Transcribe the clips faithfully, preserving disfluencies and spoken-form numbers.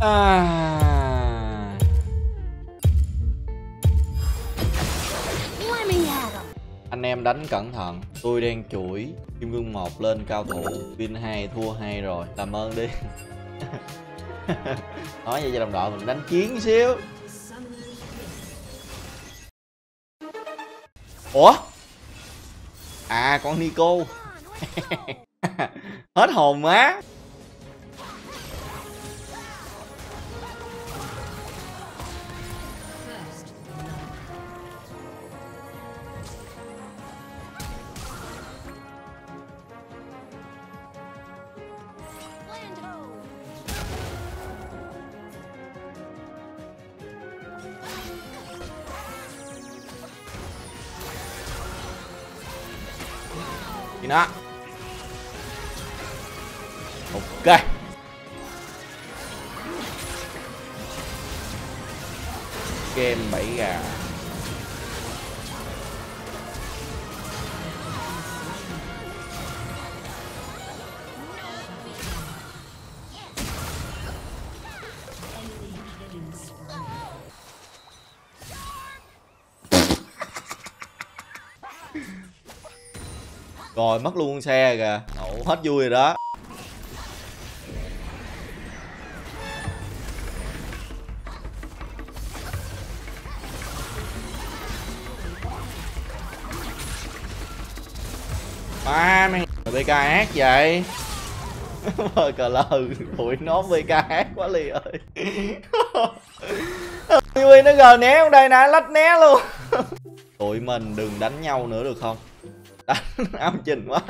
Ah. Anh em đánh cẩn thận, tôi đang chuỗi kim cương một lên cao thủ, pin hai thua hai rồi, làm ơn đi. Nói vậy cho đồng đội mình đánh chiến xíu. Ủa? À con Nico. Hết hồn má. Đó. Ok. Game bảy gà. Rồi mất luôn xe kìa. Ủa, hết vui rồi đó. Ba mày bê ca ác vậy. Mời cờ lừ. Tụi nó bê ca ác quá Ly ơi. Ly nó gờ né ở đây nè, lách né luôn. Tụi mình đừng đánh nhau nữa được không? Ám trình quá.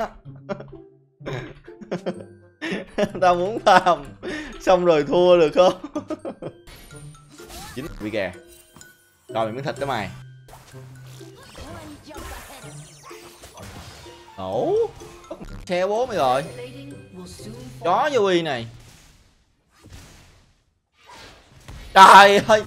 Tao muốn làm xong rồi thua được không? Chính bị kè. Rồi mình miếng thịt đó mày. Ổ xe bố mày rồi. Chó vô y này. Trời ơi.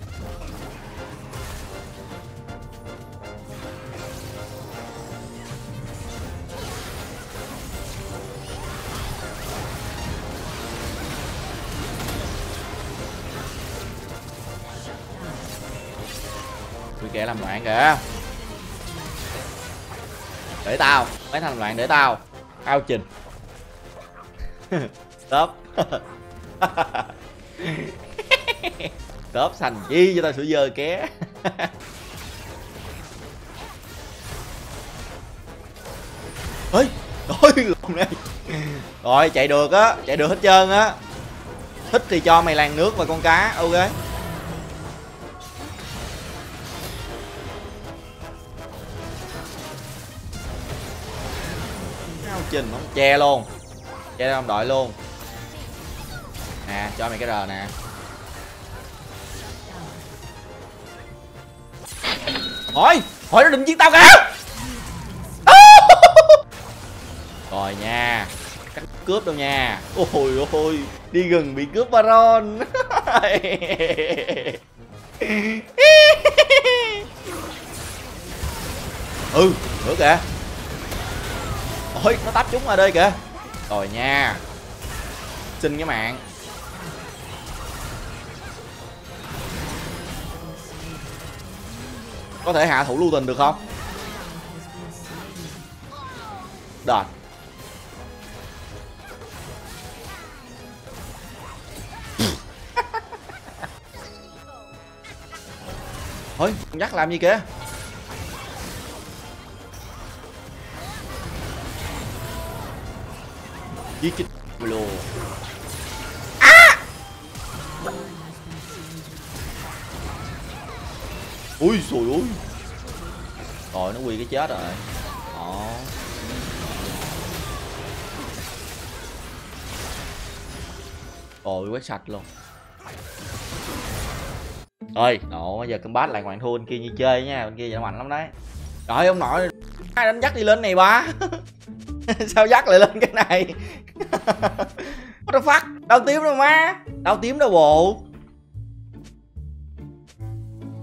Kẻ làm loạn kìa. Để tao. Mấy thằng làm loạn để tao. Ao trình. Stop. Stop sành chi cho tao sủi dơ ké. Ê. Rồi này. Rồi chạy được á. Chạy được hết trơn á. Thích thì cho mày làng nước và con cá. Ok. Trình không che luôn, che đồng đội luôn nè, cho mày cái rờ nè. Hỏi hỏi nó đừng giết tao cả. Rồi nha, cắt cướp đâu nha. Ôi ôi đi gần bị cướp Baron. Ừ nữa kìa. Ôi, nó tắp chúng ở đây kìa. Rồi nha. Xin cái mạng. Có thể hạ thủ lưu tình được không? Đợt. Ôi, con nhắc làm gì kìa. Giết chết luôn. À! Ui xùi ui. Rồi nó quy cái chết rồi. Đó. Rồi quét sạch luôn. Ơi, nổ giờ combat lại ngoạn thua anh kia như chơi nha, bên kia vậy mạnh lắm đấy. Trời ông nội ai đánh dắt đi lên này ba. Sao dắt lại lên cái này? What the fuck? Đau tím đâu má. Đau tím đâu bộ.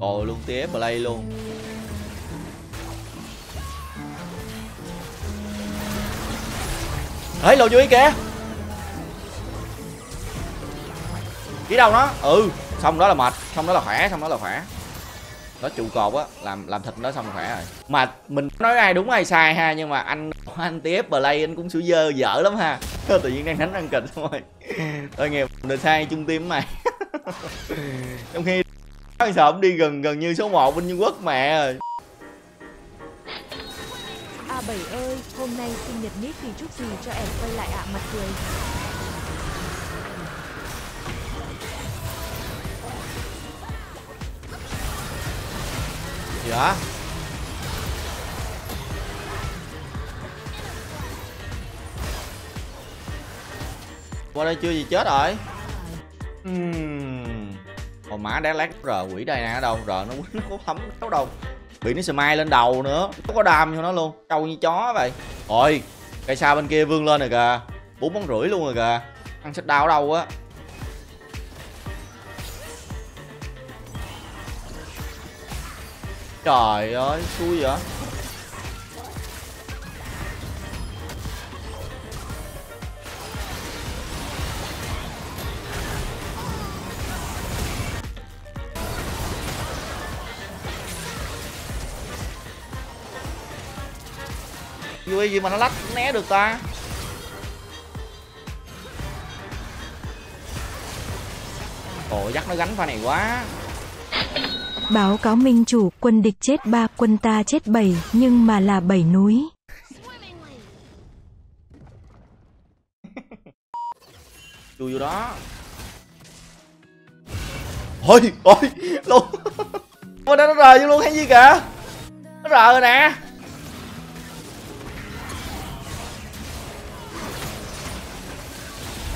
Rồi luôn tía play luôn. Ấy lộ dưới kìa. Đi đâu nó. Ừ, xong đó là mệt, xong đó là khỏe, xong đó là khỏe. Nó trụ cột á, làm làm thịt nó xong là khỏe rồi. Mà mình nói ai đúng ai sai ha, nhưng mà anh anh tê ép Play anh cũng sửa dơ dở lắm ha. Tự nhiên đang đánh ăn kịch xong rồi. Tôi nghe mình sai chung team với mày. Trong khi nói sợ đi gần gần như số một bên Trung Quốc mẹ rồi. A Bảy ơi, hôm nay sinh nhật Nít thì chúc gì cho em quay lại ạ à, mặt cười. Gì hả? Qua đây chưa gì chết rồi. Uhm. Còn mã đá lát rờ quỷ đây nè ở đâu rồi nó nó có thấm đâu đâu. Bị nó smile lên đầu nữa, nó có đam cho nó luôn, trâu như chó vậy. Ôi, cây sao bên kia vươn lên rồi kìa, bốn món rưỡi luôn rồi kìa. Ăn sách đau ở đâu á. Trời ơi, xui vậy. Vui gì mà nó lách né được ta. Ồ, dắt nó gánh pha này quá. Báo cáo minh chủ, quân địch chết ba, quân ta chết bảy, nhưng mà là bảy núi. Chui vô đó. Ôi, ôi, luôn. Nó rờ vô luôn hay gì kìa. Nó rờ rồi nè.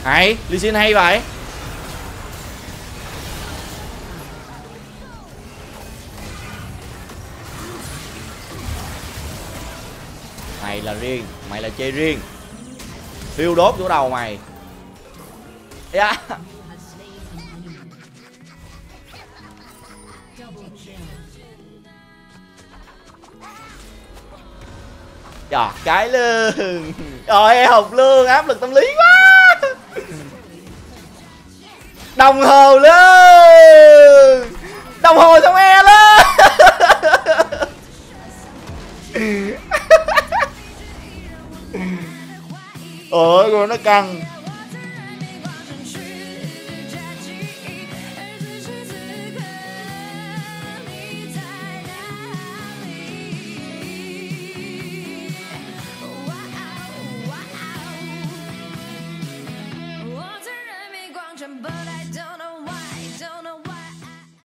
Hay, Lee Sin hay vậy. Mày là riêng, mày là chơi riêng. Phiêu đốt chỗ đầu mày. Yeah. Trời, cái lương. Trời ơi, học lương áp lực tâm lý quá. Đồng hồ lên. Đồng hồ xong e lên. Ôi, nó căng.